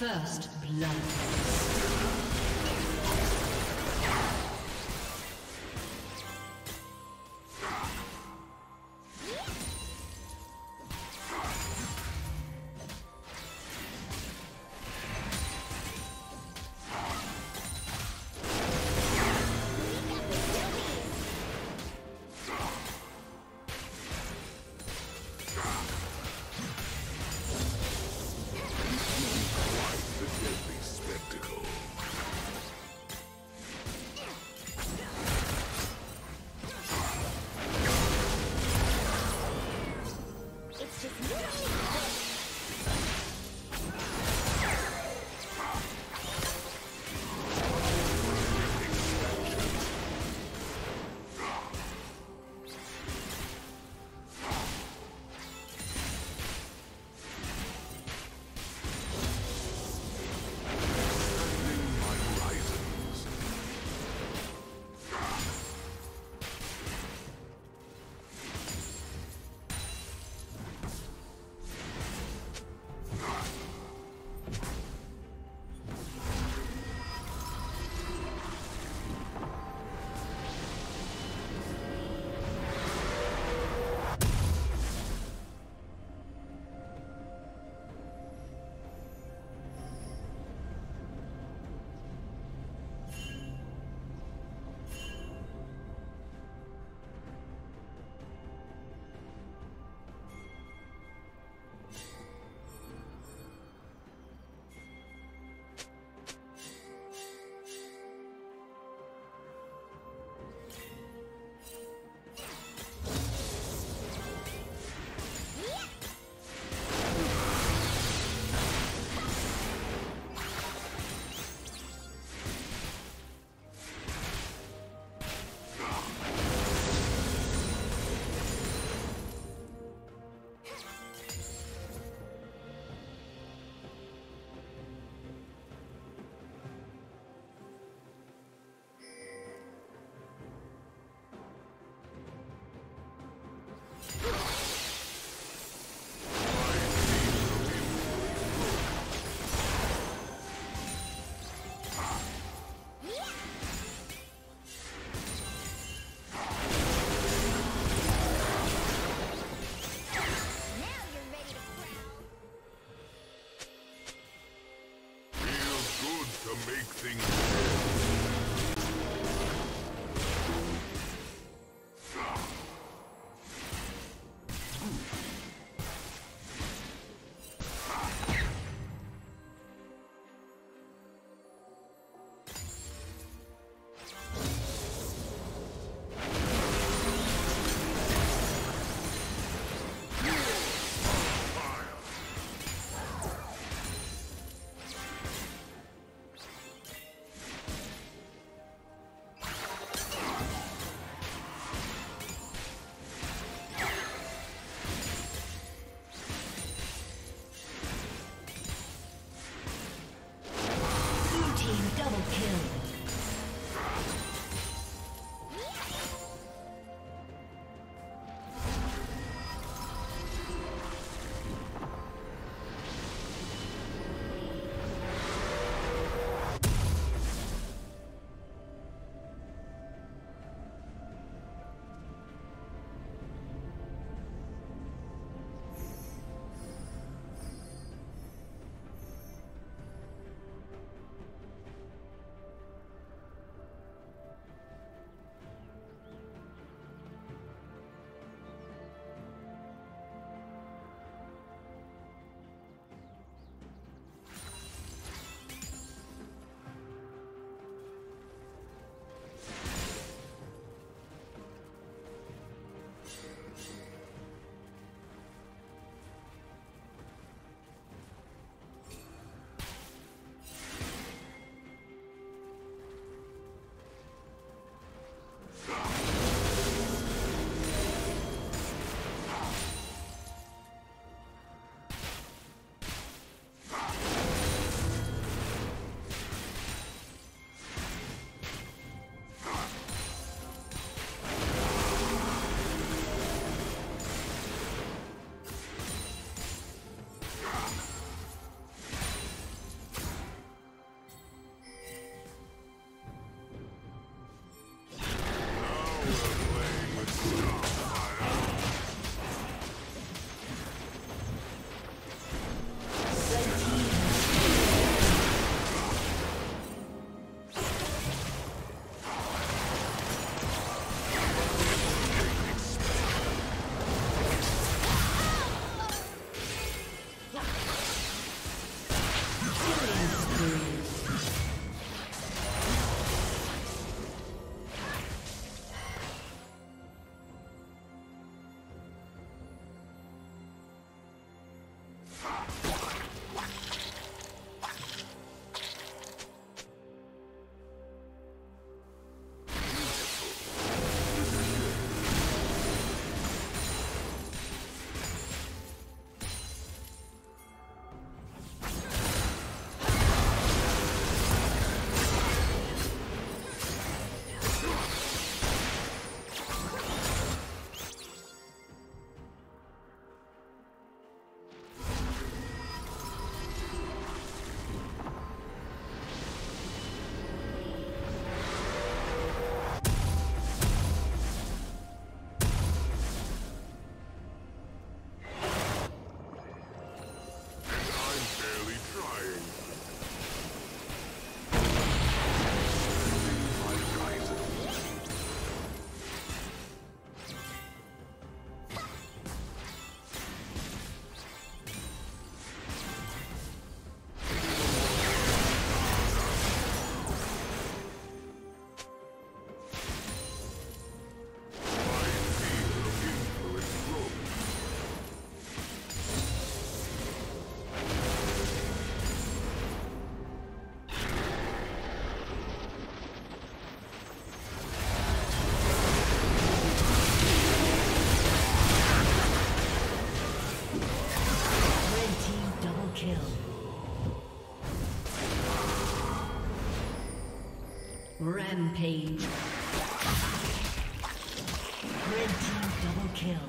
First blood. Rampage. Red team double kill.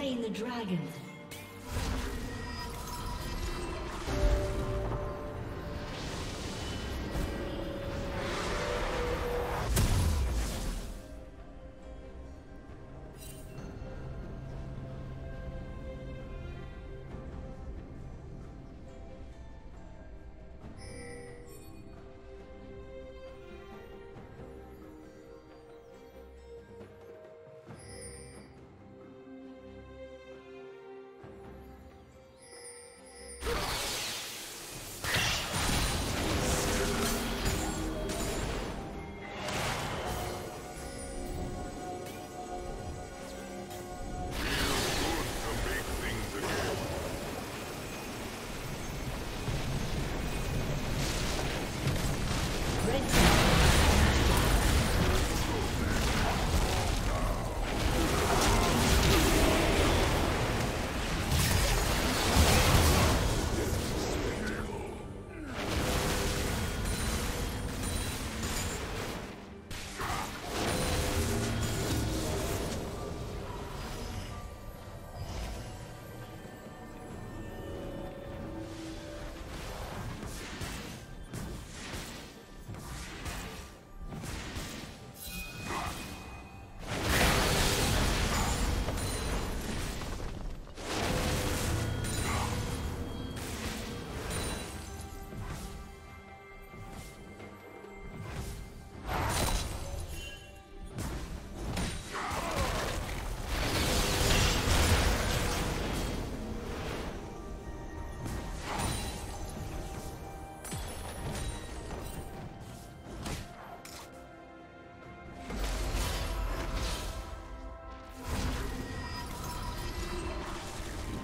slain the dragon.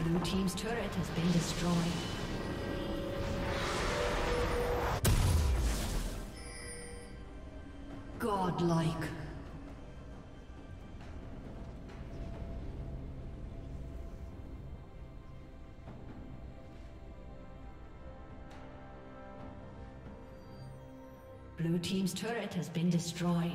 Blue team's turret has been destroyed. Godlike. Blue team's turret has been destroyed.